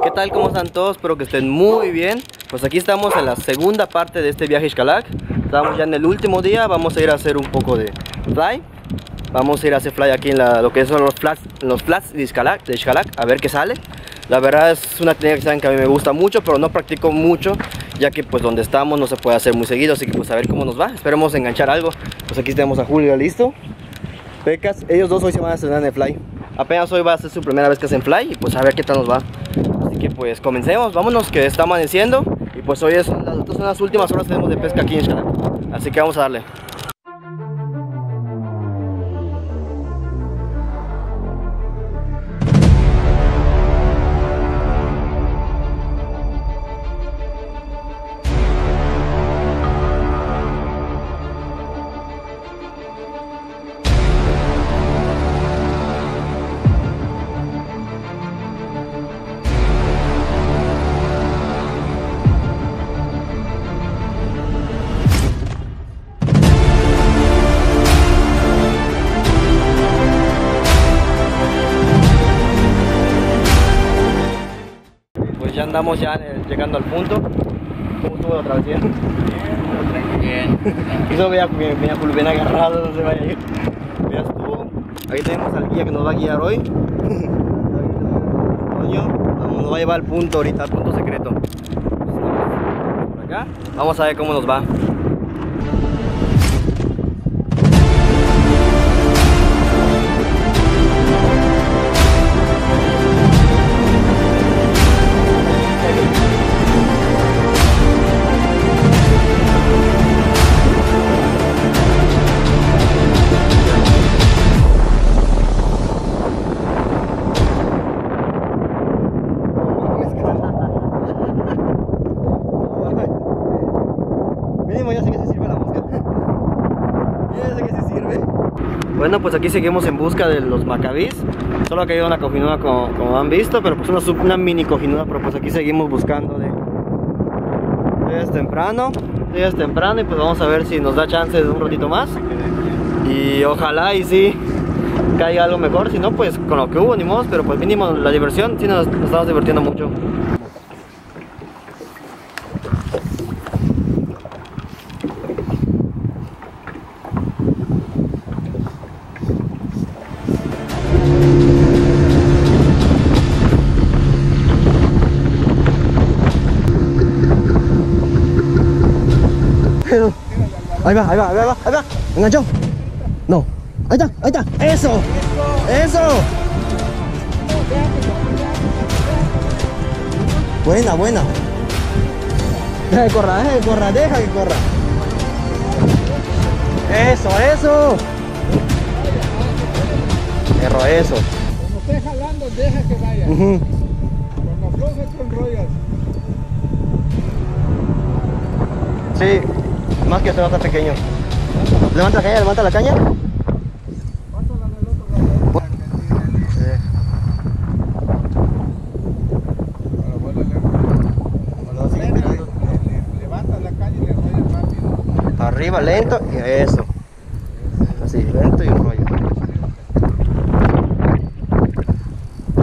¿Qué tal? ¿Cómo están todos? Espero que estén muy bien. Pues aquí estamos en la segunda parte de este viaje a Xcalak. Estamos ya en el último día. Vamos a ir a hacer un poco de fly. Vamos a ir a hacer fly aquí en lo que son los flats de Xcalak, a ver qué sale. La verdad es una técnica que saben que a mí me gusta mucho, pero no practico mucho, ya que pues donde estamos no se puede hacer muy seguido. Así que pues a ver cómo nos va, esperemos enganchar algo. Pues aquí tenemos a Julio, listo. Pecas, ellos dos hoy se van a estrenar en el fly. Apenas hoy va a ser su primera vez que hacen fly y pues a ver qué tal nos va. Así que pues comencemos, vámonos que está amaneciendo. Y pues hoy son las últimas horas que tenemos de pesca aquí en Xcalak. Así que vamos a darle. Estamos ya llegando al punto. ¿Cómo estuvo la travesía? Bien, eso bien agarrado, no se vaya a ir. Ya estuvo. Ahí tenemos al guía que nos va a guiar hoy. Nos va a llevar al punto ahorita, al punto secreto. Por acá. Vamos a ver cómo nos va. Bueno, pues aquí seguimos en busca de los macabis. Solo ha caído una cojinuda como han visto, pero pues una mini cojinuda. Pero pues aquí seguimos buscando de temprano. Y pues vamos a ver si nos da chance de un ratito más. Y ojalá y sí caiga algo mejor. Si no, pues con lo que hubo, ni modo. Pero pues mínimo la diversión, sí nos estamos divirtiendo mucho. Ahí va. Enganchó. No. Ahí está. Eso. Buena. Deja que corra. Eso. Error, eso. Cuando esté jalando, deja que vaya. Cuando aflojes, te enrollas. Sí. Más que este va a estar pequeño. Levanta la caña. Levanta la caña y le enrollas rápido. Arriba, lento y eso. Así, lento y enrollo.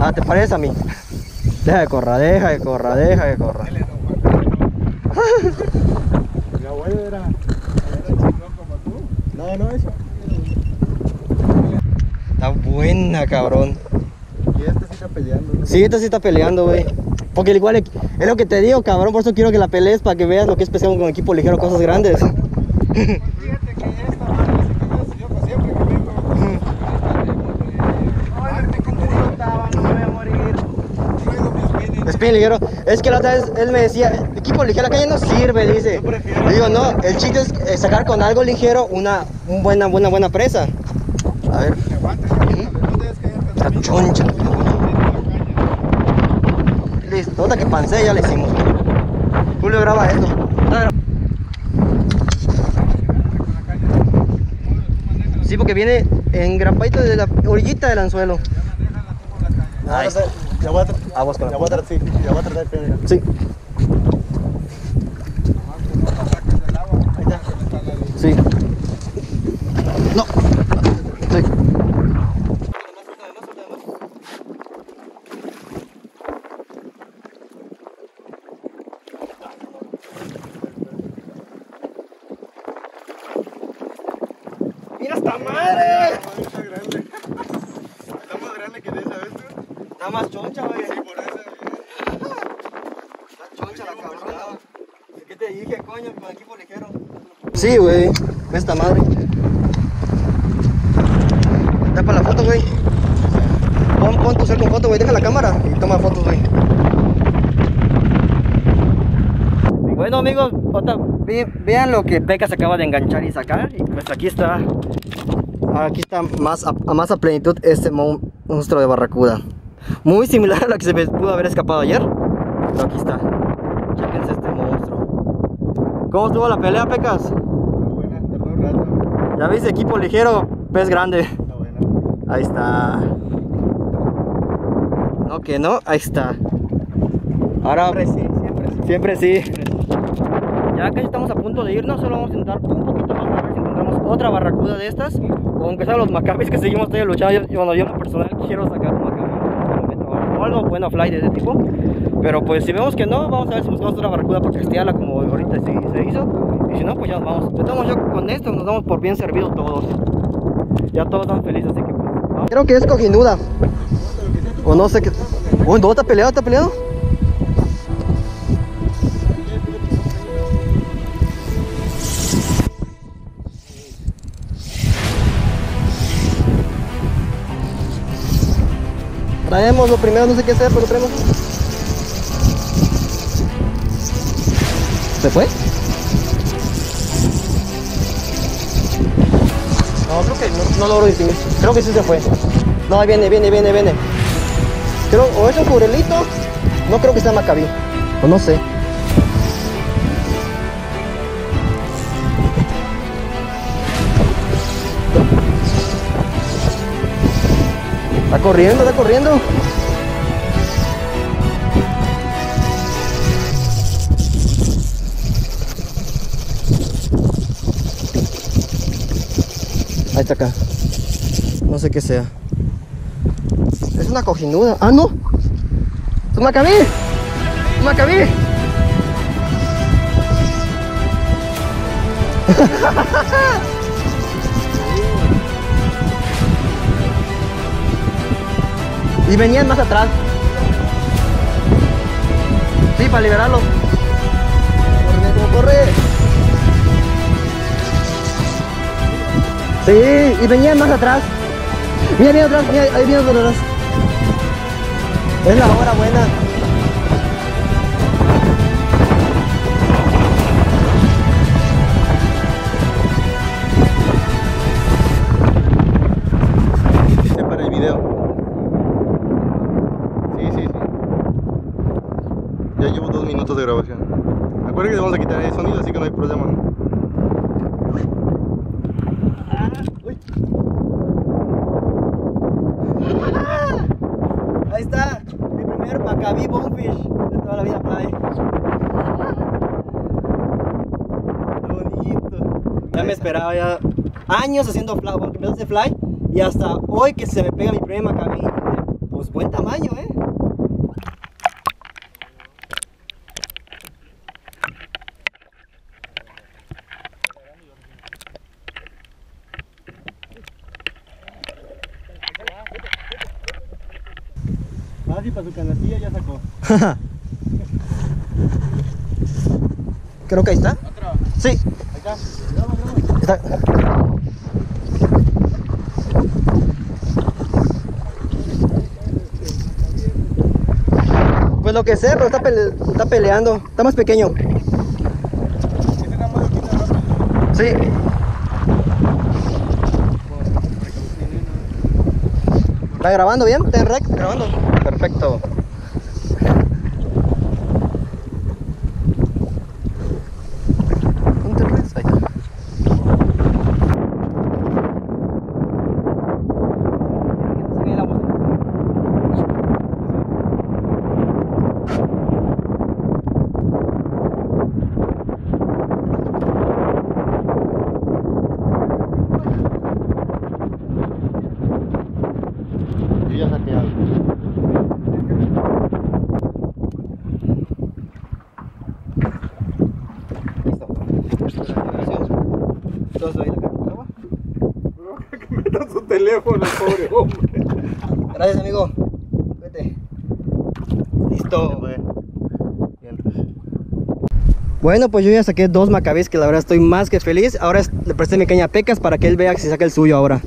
Ah, ¿te parece a mí? Deja que corra. No, eso. Está buena, cabrón. Y esta sí está peleando, ¿no? Sí, esta sí está peleando, güey. Porque igual es lo que te digo, cabrón. Por eso quiero que la pelees, para que veas lo que es pescar con equipo ligero, cosas grandes. Pues fíjate que esta barra se quedó así, yo para siempre que vengo. No voy a morir. Ruego mi spin ligero. Es que la otra vez él me decía, equipo ligero, la calle no sirve, dice. Digo, no, el chiste es sacar con algo ligero una buena presa. A ver. La choncha. Listo, otra que pancé ya le hicimos. Julio, graba esto. Sí, porque viene engrapadito de la orillita del anzuelo. Ahí está. La voy a tratar primero. Sí. Sí. No. Sí. ¡Puta madre! Está grande. Está más grande que de esa vez, tú. Está más choncha, güey. Sí, por eso. Está choncha la cabrona. ¿Qué te dije, coño? Por aquí por ligero. Sí, güey. Esta madre. Está para la foto, güey. Pon tu cel con foto, güey. Deja la cámara y toma fotos, güey. Bueno, amigos, vean lo que Pecas acaba de enganchar y sacar. Y pues aquí está. Aquí está más a plenitud este monstruo de barracuda. Muy similar a lo que se pudo haber escapado ayer. Pero aquí está. Chequense este monstruo. ¿Cómo estuvo la pelea, Pecas? Está buena, tardó un rato. Ya veis, equipo ligero, pez grande. Está buena. Ahí está. No que no, ahí está. Ahora siempre sí. Ya casi estamos a punto de irnos, solo vamos a intentar un poquito más para ver si encontramos otra barracuda de estas. O aunque sean los macabis que seguimos todavía luchando, yo en lo personal quiero sacar un macabi o algo bueno, fly de ese tipo. Pero pues si vemos que no, vamos a ver si buscamos otra barracuda para castearla como ahorita se hizo. Y si no, pues ya nos vamos. Entonces, yo con esto nos damos por bien servidos todos. Ya todos están felices, así que pues vamos. Creo que es cojinuda. O no sé qué. Oh, ¿no está peleado? ¿Está peleado? Traemos lo primero, no sé qué sea, pero lo traemos. ¿Se fue? No, creo que no logro distinguir. Creo que sí se fue. No, ahí viene. Creo, o es un curelito. No creo que sea macabi. O no sé. Está corriendo. Ahí está acá. No sé qué sea. Es una cojinuda. ¡Ah, no! ¡Es un macabi! ¡Un macabi! Y venían más atrás. Sí, para liberarlo. ¡Corre! Sí, y venían más atrás. Mira atrás, mira, ahí viene otro atrás. Es la hora buena. Ahí está, mi primer macabi Bonefish de toda la vida play. Bonito. Ya me esperaba ya años haciendo fly, porque empezó a hacer fly y hasta hoy que se me pega mi primer macabi. Pues buen tamaño, ¿eh? Y para su canastilla ya sacó. Creo que ahí está. ¿Otra? Sí. Ahí está. Vamos. Pues lo que es cerro, está peleando. Está más pequeño. Sí. ¿Está grabando bien? ¿Está en rec? Grabando. Perfecto. Listo. Entonces ahí la carga de agua. teléfono, pobre hombre. Gracias, amigo. Vete. Listo. Bueno, pues yo ya saqué 2 macabis que la verdad estoy más que feliz. Ahora le presté mi caña a Pecas para que él vea si saca el suyo ahora.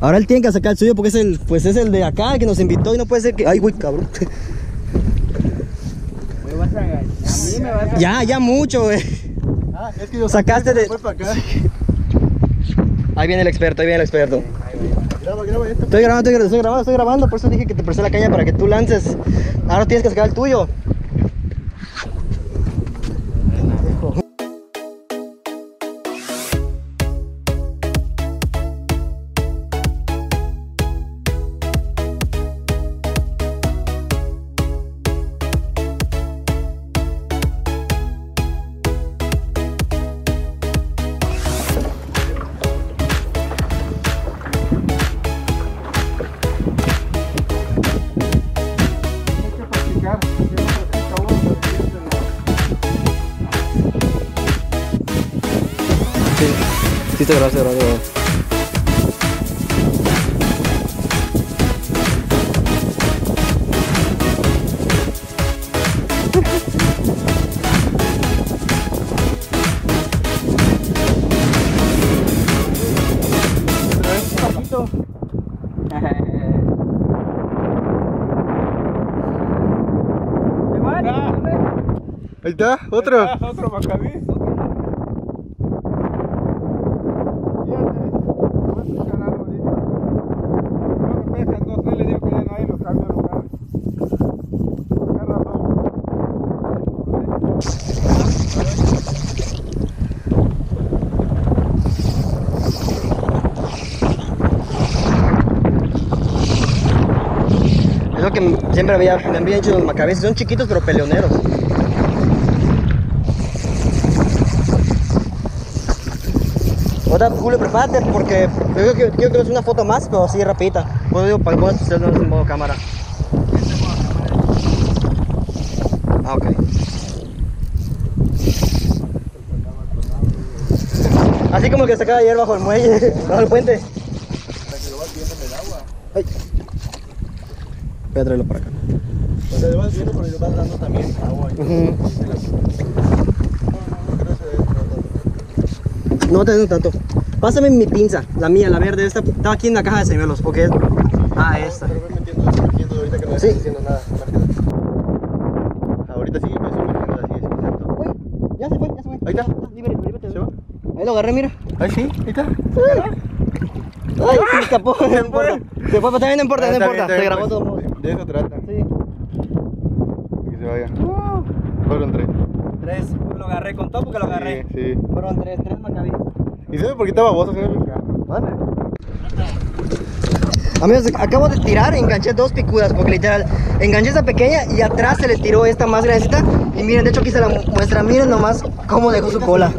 Ahora él tiene que sacar el suyo porque es el, pues es el de acá, el que nos invitó y no puede ser que... Ay, güey, cabrón. Ya mucho, güey. Ah, es que yo sacaste de... Ahí viene el experto, ahí viene el experto. Estoy grabando, por eso dije que te presté la caña para que tú lances. Ahora tienes que sacar el tuyo. Gracias. Ahí está, otro. Otro macabi. Es lo que siempre me habían dicho los macabes, son chiquitos pero peleoneros. Ahora Julio, prepárate porque yo quiero que hagas una foto más, pero así rapidita. Pues digo, para algunos ustedes no es en modo cámara. Ah, ok. Así como el que se acaba ayer bajo el muelle, bajo el puente. Para que lo vas viendo en el agua. Ay. Voy a traerlo para acá. O sea, lo vas viendo, pero le vas dando también agua. No va a tener tanto. Pásame mi pinza, la mía, la verde. Esta estaba aquí en la caja de señuelos. ¿O qué es? Ah, esta. Pero voy metiendo ahorita que no estoy haciendo nada. Ahorita sí, me sumergiendo así, es exacto. Uy, ya se fue. Ahí está. Libérate. ¿Se va? Ahí lo agarré, mira. Ahí sí, ahí está. Ay, se me escapó. Después también no importa. Se grabó todo. De eso trata. Sí. Que se vaya. Fueron 3. Lo agarré con todo porque lo agarré. Sí. Fueron 3 macabis. ¿Y sabes por qué estaba vos? ¿Vale? Amigos, acabo de tirar, enganché 2 picudas porque literal, enganché esa pequeña y atrás se le tiró esta más grandecita. Y miren, de hecho aquí se la muestra, miren nomás cómo dejó su cola.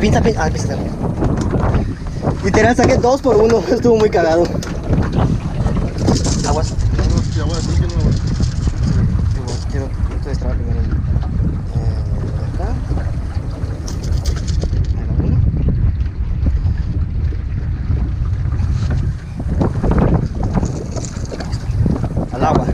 Pinza. Literal saqué 2 por 1, estuvo muy cagado. Aguas. Aguas, sí que no. Quiero destrabar primero. Acá. Ahí la una. Al agua.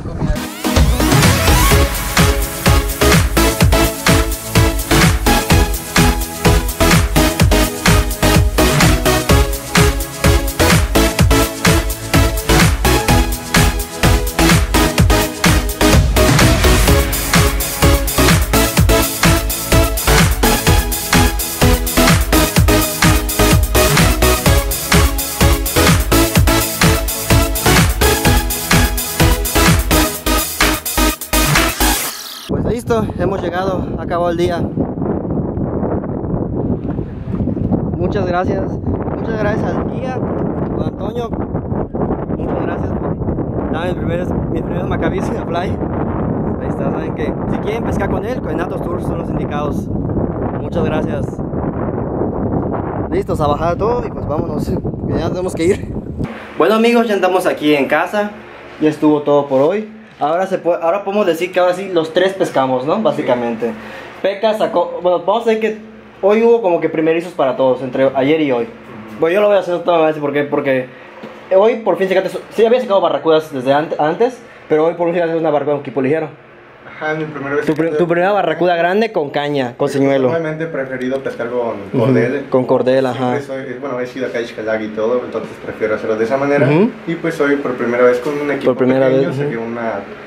Hemos llegado, acabó el día. Muchas gracias al guía, a Antonio. Muchas gracias por darme mis primeros macabis en la playa. Ahí está, saben que si quieren pescar con él, con Nato's Tours son los indicados. Muchas gracias. Listos a bajar todo y pues vámonos, ya tenemos que ir. Bueno amigos, ya andamos aquí en casa. Ya estuvo todo por hoy. Ahora podemos decir que ahora sí los 3 pescamos, ¿no? Básicamente. Sí. Pecas sacó... Bueno, vamos a ver que hoy hubo como que primerizos para todos, entre ayer y hoy. Bueno, yo lo voy a hacer toda la vez porque hoy por fin sacaste... Sí, había sacado barracudas desde antes, pero hoy por fin sacaste una barracuda un equipo ligero. Ajá, mi primera vez. Tu primera barracuda grande con caña, con señuelo. Normalmente he preferido pescar con cordel. Con cordel, ajá. Bueno, he sido acá Xcalak y todo, entonces prefiero hacerlo de esa manera. Y pues hoy por primera vez con un equipo pequeño saqué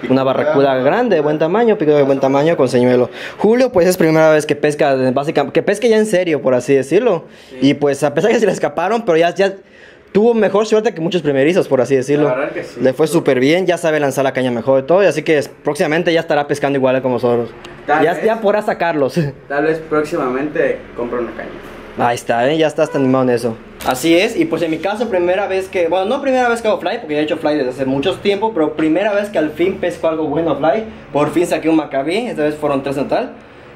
una barracuda grande, de buen tamaño, pico de buen tamaño, con señuelo. Julio, pues es primera vez que pesca, básicamente, que pesca ya en serio, por así decirlo. Y pues a pesar que se le escaparon, pero ya tuvo mejor suerte que muchos primerizos, por así decirlo. Sí, le fue súper bien, ya sabe lanzar la caña mejor de todo, así que próximamente ya estará pescando igual como nosotros. Ya podrá sacarlos. Tal vez próximamente compro una caña. Ahí está, ¿eh? Ya estás animado en eso. Así es, y pues en mi caso, primera vez que... Bueno, no primera vez que hago fly, porque ya he hecho fly desde hace mucho tiempo, pero primera vez que al fin pesco algo bueno fly. Por fin saqué un macabi, esta vez fueron 3 en total.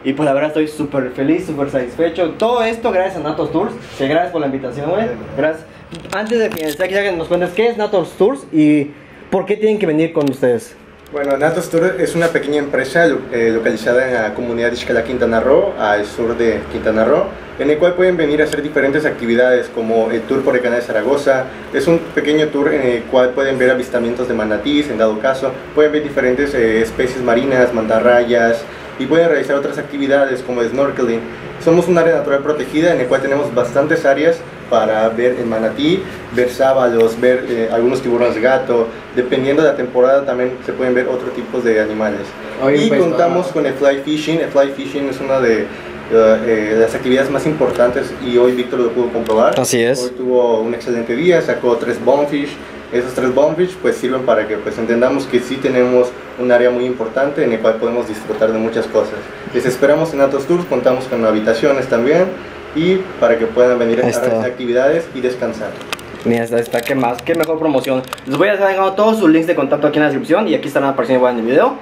Y pues la verdad estoy súper feliz, súper satisfecho. Todo esto gracias a Nato's Tours, que gracias por la invitación, güey. Gracias. Antes de que nos cuentes, ¿qué es Nato's Tours y por qué tienen que venir con ustedes? Bueno, Nato's Tours es una pequeña empresa localizada en la comunidad de Xcalak, Quintana Roo, al sur de Quintana Roo, en el cual pueden venir a hacer diferentes actividades como el tour por el canal de Zaragoza. Es un pequeño tour en el cual pueden ver avistamientos de manatís, en dado caso, pueden ver diferentes especies marinas, mantarrayas, y pueden realizar otras actividades como el snorkeling. Somos un área natural protegida en el cual tenemos bastantes áreas para ver el manatí, ver sábalos, ver algunos tiburones gato. Dependiendo de la temporada también se pueden ver otros tipos de animales. Y contamos con el fly fishing. El fly fishing es una de las actividades más importantes y hoy Víctor lo pudo comprobar. Así es. Hoy tuvo un excelente día, sacó 3 bonefish. Esos 3 bonefish pues sirven para que pues entendamos que sí tenemos un área muy importante en el cual podemos disfrutar de muchas cosas. Les esperamos en Nato's Tours, contamos con habitaciones también y para que puedan venir a estas actividades y descansar. Mira, está que más, qué mejor promoción. Les voy a estar dejando todos sus links de contacto aquí en la descripción y aquí estarán apareciendo igual en el video.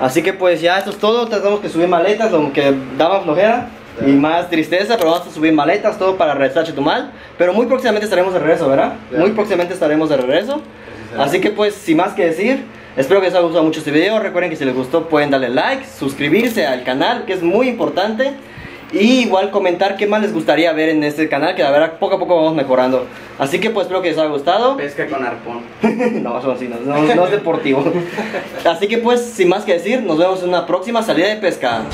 Así que pues ya esto es todo, tratamos que subir maletas aunque daba flojera. Y más tristeza, pero vamos a subir maletas, todo para regresar a Chetumal. Pero muy próximamente estaremos de regreso, ¿verdad? Yeah. Muy próximamente estaremos de regreso. Así que pues, sin más que decir, espero que les haya gustado mucho este video. Recuerden que si les gustó pueden darle like, suscribirse al canal, que es muy importante. Y igual comentar qué más les gustaría ver en este canal, que la verdad poco a poco vamos mejorando. Así que pues espero que les haya gustado. Pesca con arpón. No, eso sí, no es deportivo. Así que pues, sin más que decir, nos vemos en una próxima salida de pesca.